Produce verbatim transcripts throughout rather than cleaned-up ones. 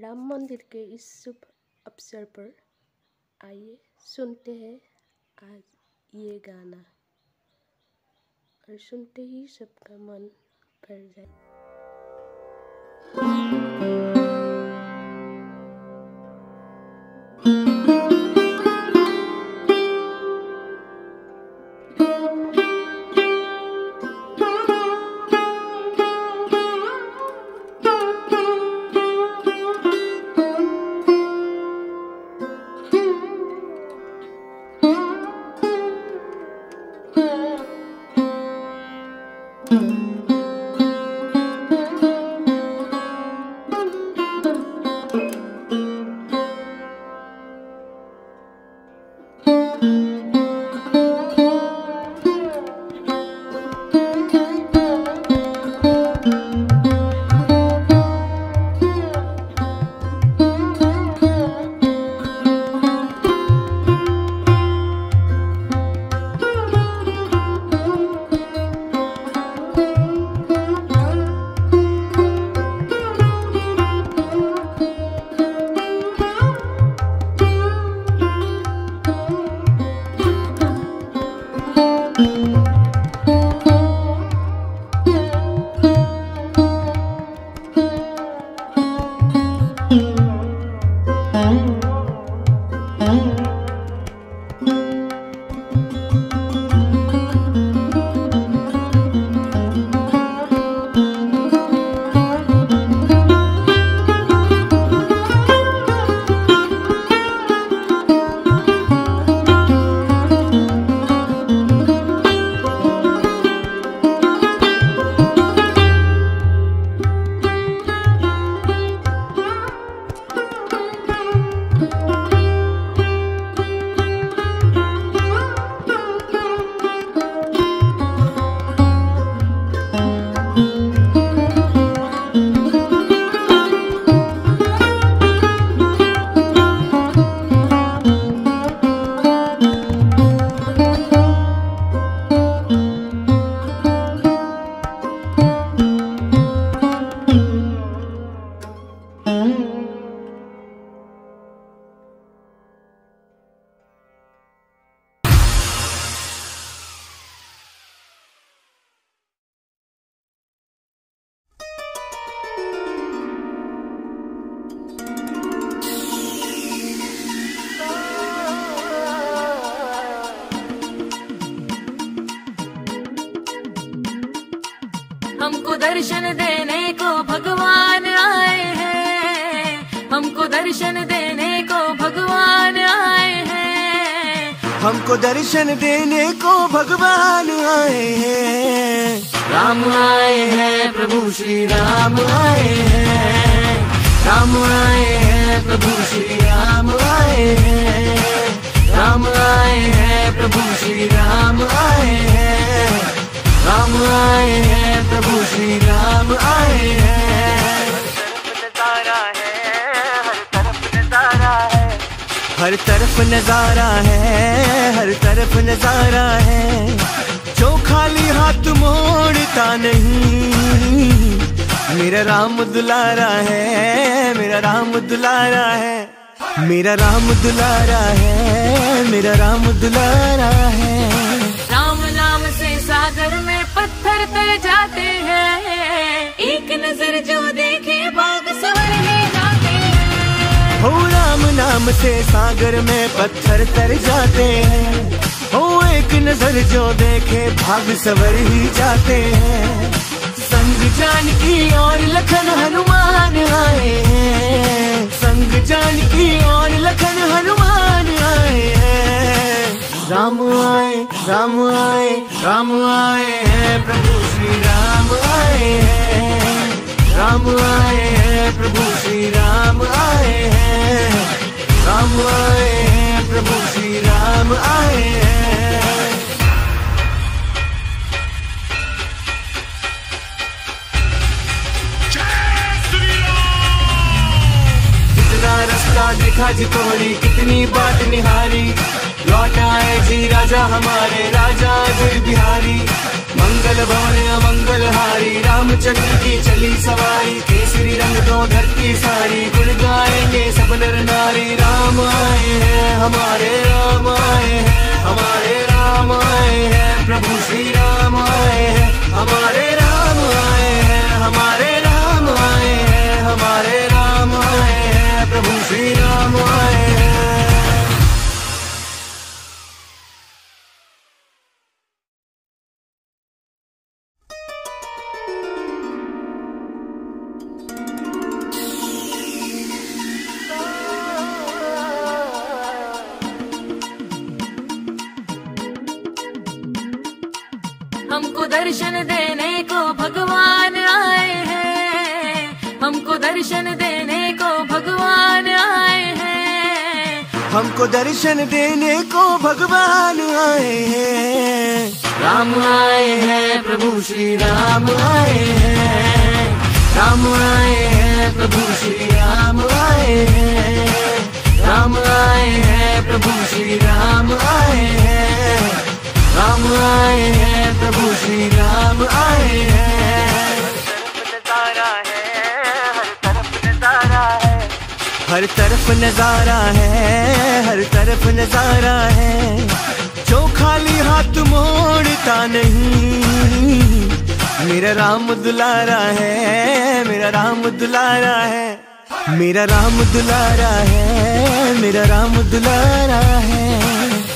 राम मंदिर के इस शुभ अवसर पर आइए सुनते हैं आज ये गाना और सुनते ही सबका मन भर जाए। हमको दर्शन देने को भगवान आए हैं, हमको दर्शन देने को भगवान आए हैं, हमको दर्शन देने को भगवान आए हैं। राम आए हैं प्रभु श्री राम आए हैं, राम आए हैं प्रभु श्री राम आए हैं, राम आए हैं प्रभु श्री राम आए हैं, राम आए हैं प्रभु श्री राम आए हैं। हर तरफ नजारा है, हर तरफ नजारा है, जो खाली हाथ मोड़ता नहीं, मेरा राम दुलारा है, मेरा राम दुलारा है, मेरा राम दुलारा है, मेरा राम दुलारा है। राम नाम से सागर में पत्थर तर जाते हैं, एक नजर जो देखे बाग सवर में जाते हैं। हो राम नाम से सागर में पत्थर तर जाते हैं, हो एक नजर जो देखे भाग सवर ही जाते हैं। संग जानकी और लखन हनुमान आए हैं, संग जानकी और लखन हनुमान आए हैं। राम आए, राम आए, राम आए हैं प्रभु श्री राम आए हैं, राम आए हैं प्रभु श्री राम आए हैं, राम आए हैं प्रभु श्री राम आए हैं। कितना रास्ता देखा जी तोड़ी, कितनी बात निहारी, लौट आए जी राजा हमारे राजा जय बिहारी। मंगल भवन मंगलहारी, रामचंद्र की चली सवारी, केसरी रंग दो धरती सारी, गुणगान हमारे राम आए हैं, हमारे राम आए हैं, प्रभु श्री राम आए हैं, हमारे राम आए हैं, हमारे राम आए हैं, हमारे राम आए हैं, प्रभु श्री राम आए हैं। हमको दर्शन देने को भगवान आए हैं, हमको दर्शन देने को भगवान आए हैं, हमको दर्शन देने को भगवान आए हैं। राम आए हैं, प्रभु श्री राम आए हैं, राम आए हैं, प्रभु श्री राम आए हैं, राम आए हैं, प्रभु श्री राम आए हैं, राम आए हैं, प्रभु श्री राम आए हैं। हर तरफ नजारा है, हर तरफ नजारा है, जो खाली हाथ मोड़ता नहीं, मेरा राम दुलारा है, मेरा राम दुलारा है, मेरा राम दुलारा है, मेरा राम दुलारा है।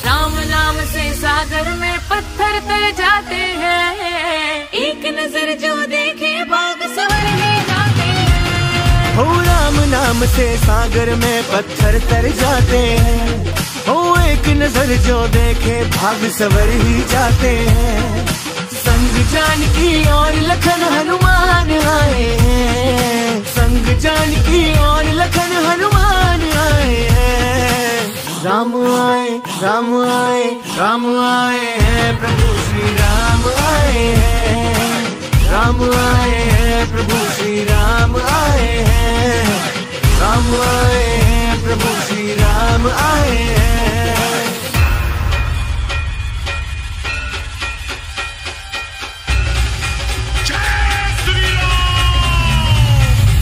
राम नाम से सागर में पत्थर तर जाते हैं, एक नजर जो देखे बाग सवर में जाते हैं। हो राम नाम से सागर में पत्थर तर जाते हैं, हो एक नजर जो देखे भाग सवर ही जाते हैं। संग जानकी और लखन हनुमान आए हैं, संग जानकी और लखन हनुमान आए हैं। राम आए, राम आए, राम आए हैं, प्रभु श्री राम आए हैं, राम आए हैं, प्रभु श्री राम आए हैं, राम आए हैं, प्रभु श्री राम आए हैं।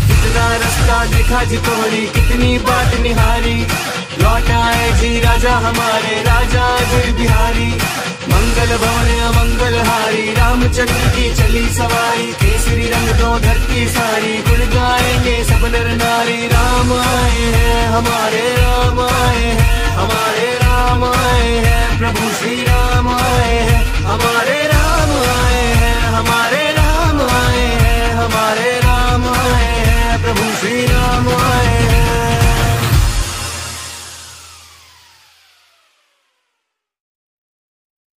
कितना रास्ता देखा जी तोड़ी, कितनी बात निहारी, लौट आए जी राजा हमारे राजा जय बिहारी। मंगल भवन अमंगल हारी, रामचंद्र की चली सवारी, केसरी रंग दो धरती सारी, गुण गाएंगे सब नर नारी। राम आए हैं, हमारे राम आए हैं, हमारे राम आए हैं, प्रभु श्री राम आए हैं, हमारे राम आए हैं, हमारे राम आए हैं, हमारे राम आए हैं, प्रभु श्री